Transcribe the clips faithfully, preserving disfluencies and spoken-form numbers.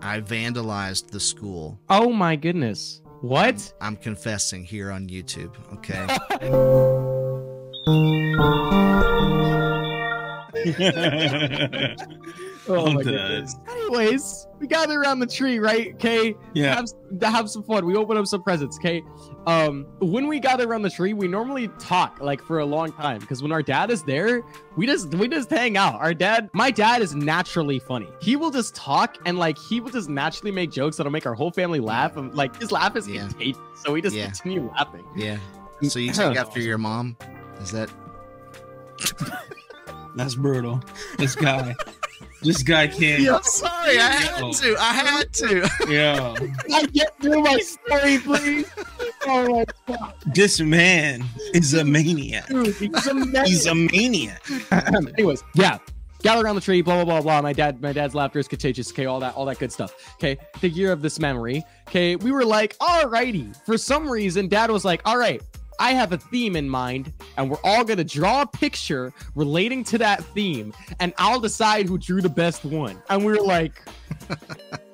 I vandalized the school. Oh my goodness. What? I'm, I'm confessing here on YouTube, okay? Oh my goodness. Anyways, we gather around the tree, right? Okay? Yeah. Have, have some fun. We open up some presents, okay? Um, when we gather around the tree, we normally talk like for a long time because when our dad is there, we just we just hang out. Our dad, my dad is naturally funny. He will just talk and like he will just naturally make jokes that'll make our whole family laugh. And like his laugh is yeah. contagious, so we just yeah. continue laughing. Yeah. So you take after your mom? Is that? That's brutal. This guy. This guy can't. Yeah, I'm sorry, I had to. I had to. Yeah. I get through my story, please. Oh my God. This man is a maniac. Dude, he's a maniac. He's a maniac. Anyways, yeah. Gather around the tree, blah blah blah blah. My dad, my dad's laughter is contagious. Okay, all that, all that good stuff. Okay, the year of this memory. Okay, we were like, alrighty. For some reason, Dad was like, all right. I have a theme in mind, and we're all going to draw a picture relating to that theme, and I'll decide who drew the best one. And we were like,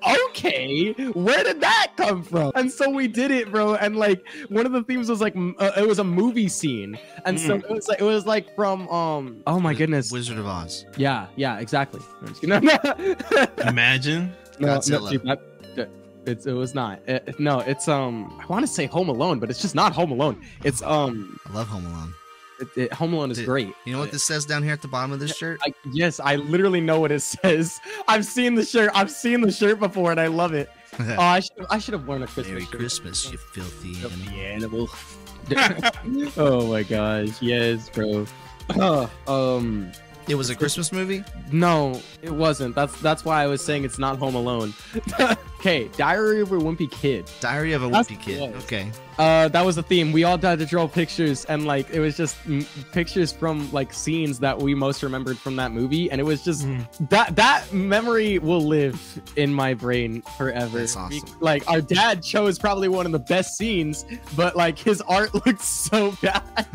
okay, where did that come from? And so we did it, bro. And like, one of the themes was like, uh, it was a movie scene. And mm. so it was like, it was like from, um, oh my goodness. Wizard of Oz. Yeah, yeah, exactly. Imagine. No, no, It's, it was not. It, no, it's, um, I want to say Home Alone, but it's just not Home Alone. It's, um, I love Home Alone. It, it, Home Alone is Dude, great. You know what this says down here at the bottom of this shirt? I, yes, I literally know what it says. I've seen the shirt. I've seen the shirt before, and I love it. Oh, uh, I should I should have worn a Christmas Merry shirt. Merry Christmas, you filthy animal. animal. Oh, my gosh. Yes, bro. Uh, um... It was a Christmas movie? No, it wasn't. That's that's why I was saying it's not Home Alone. Okay, Diary of a Wimpy Kid. Diary of a that's Wimpy Kid. Okay. Uh, that was the theme. We all died to draw pictures, and like it was just m pictures from like scenes that we most remembered from that movie, and it was just mm. that that memory will live in my brain forever. That's awesome. We, like our dad chose probably one of the best scenes, but like his art looked so bad.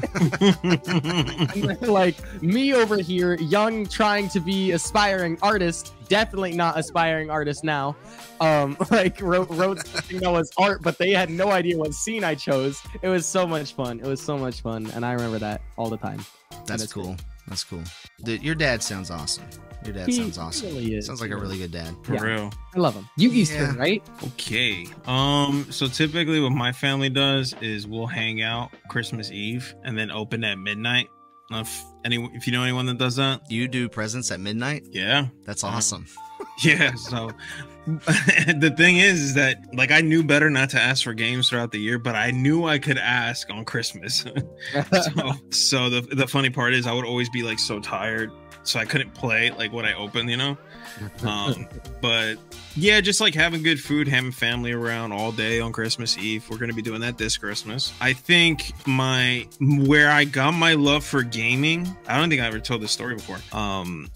And, like me over here. Young, trying to be aspiring artist, definitely not aspiring artist now. Um, like wrote, wrote something that was art, but they had no idea what scene I chose. It was so much fun. It was so much fun, and I remember that all the time. That's cool. Great. That's cool. Dude, your dad sounds awesome. Your dad he sounds awesome. Really is. Sounds like a really good dad. For yeah. real. I love him. You used yeah. to, right? Okay. Um, so typically what my family does is we'll hang out Christmas Eve and then open at midnight. If any, if you know anyone that does that, you do presents at midnight. Yeah, that's awesome. Yeah. So the thing is, is that like I knew better not to ask for games throughout the year, but I knew I could ask on Christmas. so so the the funny part is I would always be like so tired, so I couldn't play like what I opened, you know. Um, but yeah, just like having good food, having family around all day on Christmas Eve. We're gonna be doing that this Christmas. I think my where I got my love for gaming, I don't think I ever told this story before. Um,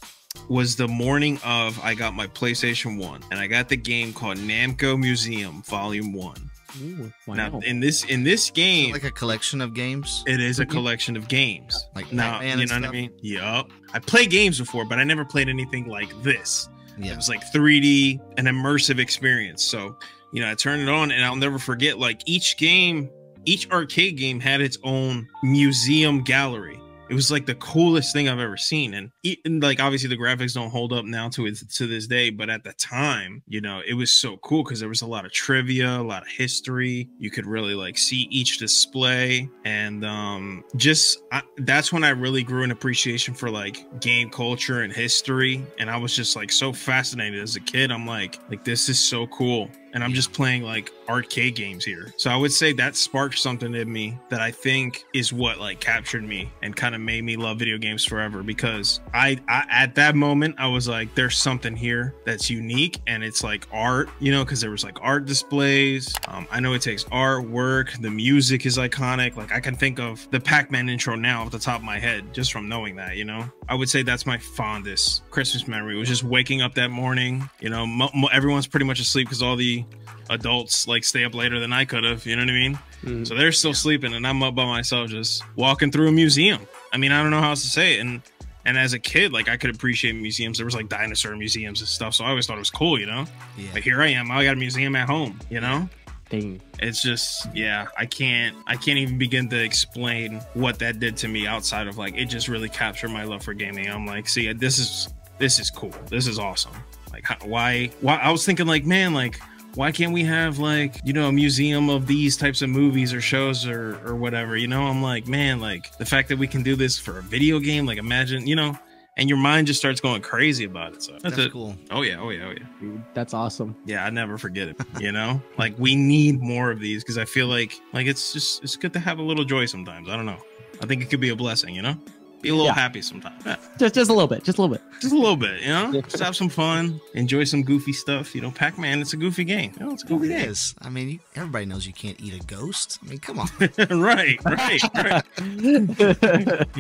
was the morning of I got my PlayStation one, and I got the game called Namco Museum Volume One. Ooh, wow. Now in this in this game, like a collection of games. It is a collection of games. Like now, you know stuff? what I mean? Yup. I played games before, but I never played anything like this. Yeah. It was like three D, an immersive experience. So, you know, I turned it on, and I'll never forget. Like each game, each arcade game had its own museum gallery. It was like the coolest thing I've ever seen, and, and like obviously the graphics don't hold up now to it to this day, but at the time, you know, it was so cool because there was a lot of trivia, a lot of history. You could really like see each display, and um, just I, that's when I really grew an appreciation for like game culture and history, and I was just like so fascinated as a kid. I'm like, like this is so cool. And I'm just playing like arcade games here. So I would say that sparked something in me that I think is what like captured me and kind of made me love video games forever, because I, I at that moment I was like, there's something here that's unique, and it's like art, you know, because there was like art displays. Um, I know it takes art, work, the music is iconic. Like I can think of the Pac-Man intro now off the top of my head just from knowing that, you know. I would say that's my fondest Christmas memory. It was just waking up that morning, you know, m m everyone's pretty much asleep because all the adults like stay up later than I could have, you know what I mean? Mm-hmm. So they're still yeah. sleeping, and I'm up by myself just walking through a museum. I mean, I don't know how else to say it. And And as a kid, like, I could appreciate museums. There was like dinosaur museums and stuff, so I always thought it was cool, you know. Yeah. But here I am, I got a museum at home, you know. Thing. It's just, yeah, I can't, I can't even begin to explain what that did to me. Outside of like, it just really captured my love for gaming. I'm like, see, this is, this is cool. This is awesome. Like, how, why, why? I was thinking like, man, like, why can't we have like, you know, a museum of these types of movies or shows or or whatever? You know, I'm like, man, like the fact that we can do this for a video game, like, imagine, you know. And your mind just starts going crazy about it. So that's, that's it. Cool. Oh yeah, oh yeah, oh yeah. Dude, that's awesome. Yeah, I never forget it. You know, like, we need more of these because I feel like like it's just it's good to have a little joy sometimes. I don't know. I think it could be a blessing. You know, be a little yeah. happy sometimes. Yeah. Just just a little bit. Just a little bit. Just a little bit. You know, just have some fun. Enjoy some goofy stuff. You know, Pac-Man. It's a goofy game. You know, it's a goofy game. It is. I mean, you, everybody knows you can't eat a ghost. I mean, come on. Right. Right. Right.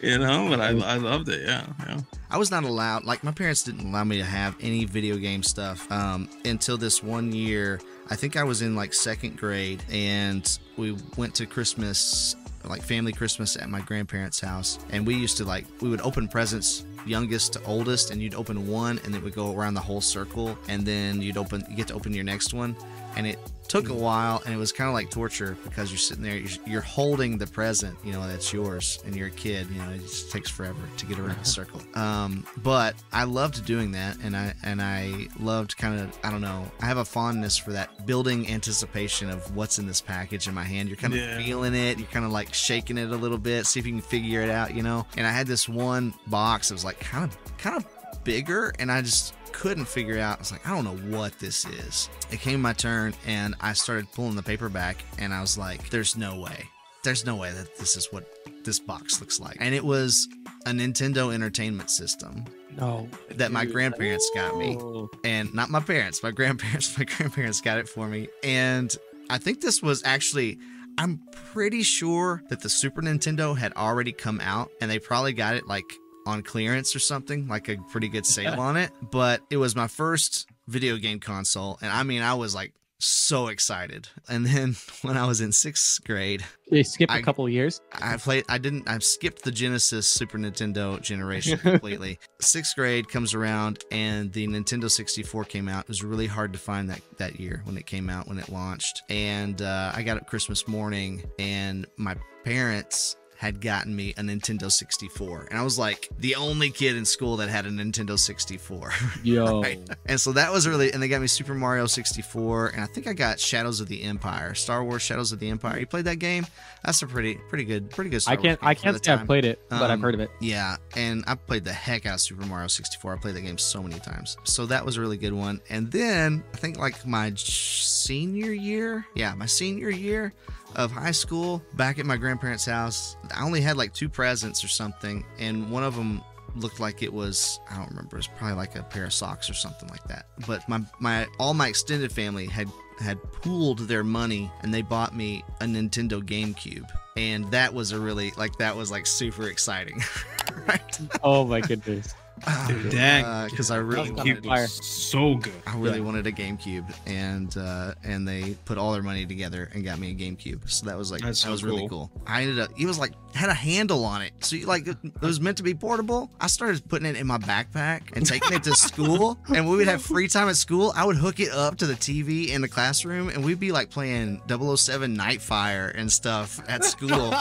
You know, but I, I loved it. Yeah, yeah. I was not allowed, like, my parents didn't allow me to have any video game stuff um, until this one year. I think I was in like second grade, and we went to Christmas, like family Christmas at my grandparents' house. And we used to like, we would open presents youngest to oldest, and you'd open one and it would go around the whole circle. And then you'd open, you get to open your next one. And it took a while, and it was kind of like torture because you're sitting there, you're, you're holding the present, you know, that's yours, and you're a kid, you know, it just takes forever to get around the circle. Um, but I loved doing that, and I and I loved kind of, I don't know, I have a fondness for that building anticipation of what's in this package in my hand. You're kind of yeah. feeling it, you're kind of like shaking it a little bit, see if you can figure it out, you know. And I had this one box that was like kind of kind of bigger, and I just couldn't figure it out. I was like, I don't know what this is. It came my turn, and I started pulling the paper back, and I was like, there's no way. There's no way that this is what this box looks like. And it was a Nintendo Entertainment System. No, that dude. My grandparents got me. And not my parents, my grandparents. My grandparents got it for me. And I think this was actually, I'm pretty sure that the Super Nintendo had already come out, and they probably got it like on clearance or something, like a pretty good sale on it. But it was my first video game console, and I mean, I was like so excited. And then when I was in sixth grade, you skipped I, a couple of years. I played. I didn't. I skipped the Genesis Super Nintendo generation completely. Sixth grade comes around, and the Nintendo sixty-four came out. It was really hard to find that that year when it came out, when it launched. And uh, I got up Christmas morning, and my parents had gotten me a Nintendo sixty-four. And I was like the only kid in school that had a Nintendo sixty-four. Yo. Right? And so that was really, and they got me Super Mario sixty-four. And I think I got Shadows of the Empire, Star Wars Shadows of the Empire. You played that game? That's a pretty, pretty good, pretty good Star I can't, Wars game I can't say I've played it, but um, I've heard of it. Yeah. And I played the heck out of Super Mario sixty-four. I played that game so many times. So that was a really good one. And then I think like my senior year, yeah, my senior year of high school, back at my grandparents' house, I only had like two presents or something, and one of them looked like it was, I don't remember, it's probably like a pair of socks or something like that. But my my all my extended family had had pooled their money, and they bought me a Nintendo GameCube, and that was a really like that was like super exciting. Right? Oh my goodness. Dude, that because uh, I really wanted, was so good. I really yeah. wanted a GameCube, and uh, and they put all their money together and got me a GameCube. So that was like That's that so was cool. really cool. I ended up it was like had a handle on it, so you, like it was meant to be portable. I started putting it in my backpack and taking it to school, and when we would have free time at school, I would hook it up to the T V in the classroom, and we'd be like playing double oh seven Nightfire and stuff at school.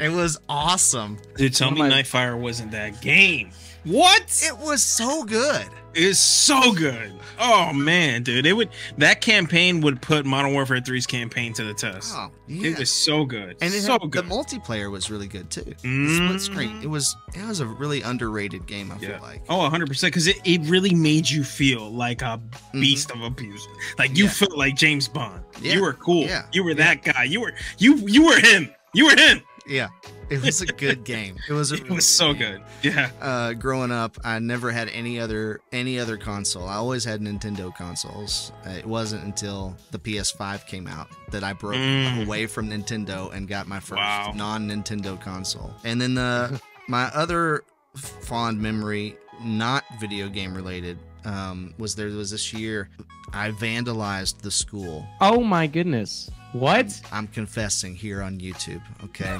It was awesome. Dude, tell me Nightfire wasn't that game. What? It was so good. It was so good. Oh man, dude, it would that campaign would put Modern Warfare three's campaign to the test. Oh, yeah. It was so good, and it so had, good. The multiplayer was really good too. Mm-hmm. Split screen. It was it was a really underrated game. I yeah. feel like oh, one hundred percent because it it really made you feel like a beast mm-hmm. of abuse. Like you yeah. felt like James Bond. Yeah. You were cool. Yeah. You were yeah. that guy. You were you you were him. You were him. Yeah. It was a good game. It was. A really it was so good. good. Yeah. Uh, growing up, I never had any other any other console. I always had Nintendo consoles. Uh, it wasn't until the P S five came out that I broke mm. away from Nintendo and got my first wow. non-Nintendo console. And then the my other fond memory, not video game related, um, was there was this year I vandalized the school. Oh my goodness. What? I'm confessing here on YouTube, okay?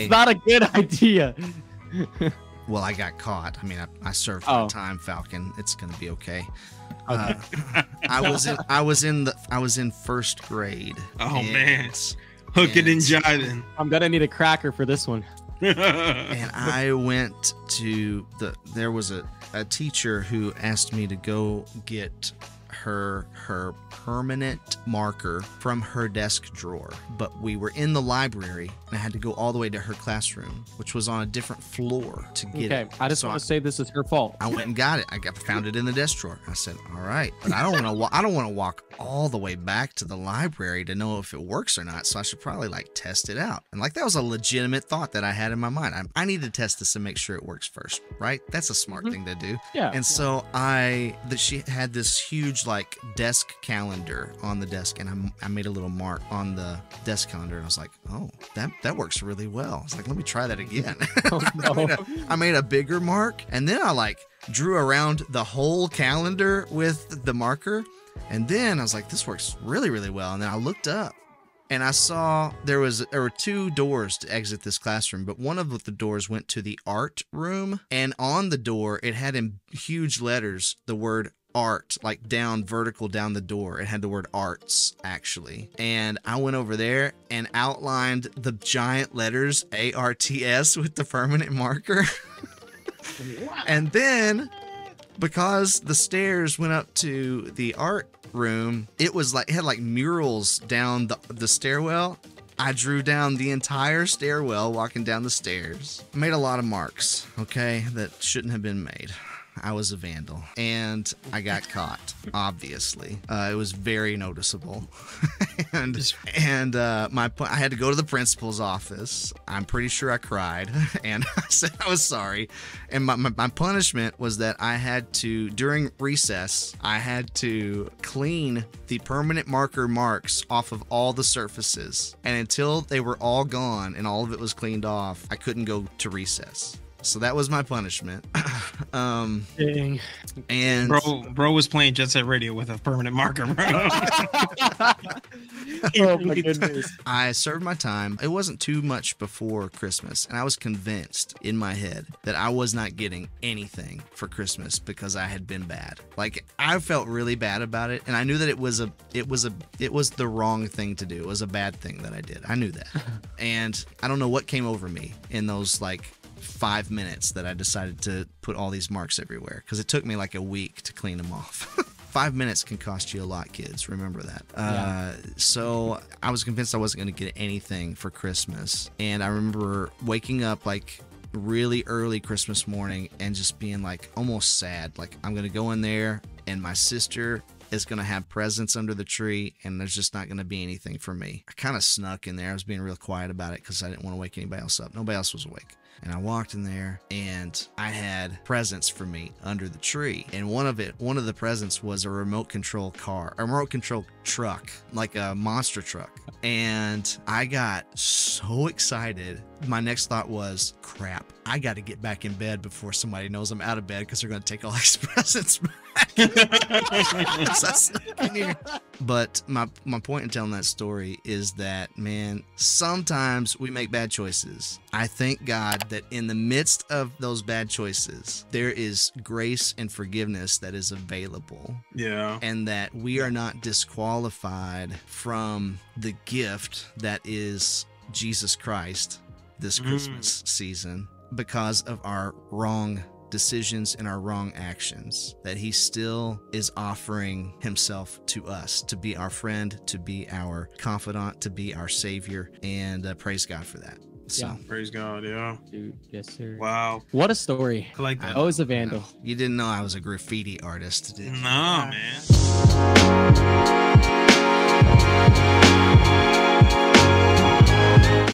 It's not a good idea. Well, I got caught. I mean, I, I served oh. my time, Falcon. It's gonna be okay. Uh, I was in. I was in the. I was in first grade. Oh and, man, hooking and, and jiving. I'm gonna need a cracker for this one. And I went to the. There was a a teacher who asked me to go get her her permanent marker from her desk drawer, but we were in the library and I had to go all the way to her classroom, which was on a different floor, to get okay, it. I just so want to I, say this is her fault. I went and got it. I got found it in the desk drawer. I said, all right, but I don't want to I don't want to walk all the way back to the library to know if it works or not, so I should probably like test it out. And like, that was a legitimate thought that I had in my mind. I, I need to test this and make sure it works first, right? That's a smart mm-hmm. thing to do. Yeah. And yeah. so I that she had this huge like desk calendar on the desk, and I, I made a little mark on the desk calendar, and I was like, oh, that that works really well. I was like, let me try that again. Oh, no. I, made a, I made a bigger mark, and then I like drew around the whole calendar with the marker, and then I was like, this works really really well. And then I looked up and I saw there was there were two doors to exit this classroom, but one of the doors went to the art room, and on the door it had in huge letters the word art, like down vertical down the door. It had the word arts, actually. And I went over there and outlined the giant letters A R T S with the permanent marker. And then, because the stairs went up to the art room, it was like it had like murals down the, the stairwell. I drew down the entire stairwell walking down the stairs. I made a lot of marks, okay, that shouldn't have been made. I was a vandal, and I got caught, obviously. Uh, it was very noticeable. and and uh, my I had to go to the principal's office. I'm pretty sure I cried, and I said I was sorry. And my, my, my punishment was that I had to, during recess, I had to clean the permanent marker marks off of all the surfaces. And until they were all gone and all of it was cleaned off, I couldn't go to recess. So that was my punishment. um, Dang. And bro, bro was playing Jet Set Radio with a permanent marker, bro. Oh my goodness. I served my time. It wasn't too much before Christmas, and I was convinced in my head that I was not getting anything for Christmas because I had been bad. Like, I felt really bad about it, and I knew that it was a it was a it was the wrong thing to do. It was a bad thing that I did. I knew that. And I don't know what came over me in those like five minutes that I decided to put all these marks everywhere, because it took me like a week to clean them off. Five minutes can cost you a lot, kids. Remember that. Yeah. Uh, so I was convinced I wasn't going to get anything for Christmas. And I remember waking up like really early Christmas morning and just being like almost sad. Like, I'm going to go in there and my sister is going to have presents under the tree, and there's just not going to be anything for me. I kind of snuck in there. I was being real quiet about it because I didn't want to wake anybody else up. Nobody else was awake. And I walked in there, and I had presents for me under the tree. And one of it, one of the presents was a remote control car, a remote control truck, like a monster truck. And I got so excited. My next thought was, crap, I got to get back in bed before somebody knows I'm out of bed, because they're going to take all these presents back. But my, my point in telling that story is that, man, sometimes we make bad choices. I thank God that in the midst of those bad choices, there is grace and forgiveness that is available. Yeah. And that we are not disqualified from the gift that is Jesus Christ this Christmas mm. season, because of our wrong decisions and our wrong actions, that he still is offering himself to us to be our friend, to be our confidant, to be our savior. And uh, praise God for that. So yeah. Praise God. Yeah. Dude, yes, sir. Wow. What a story. I, like that. I was a vandal. No, you didn't know I was a graffiti artist, did you? No, man.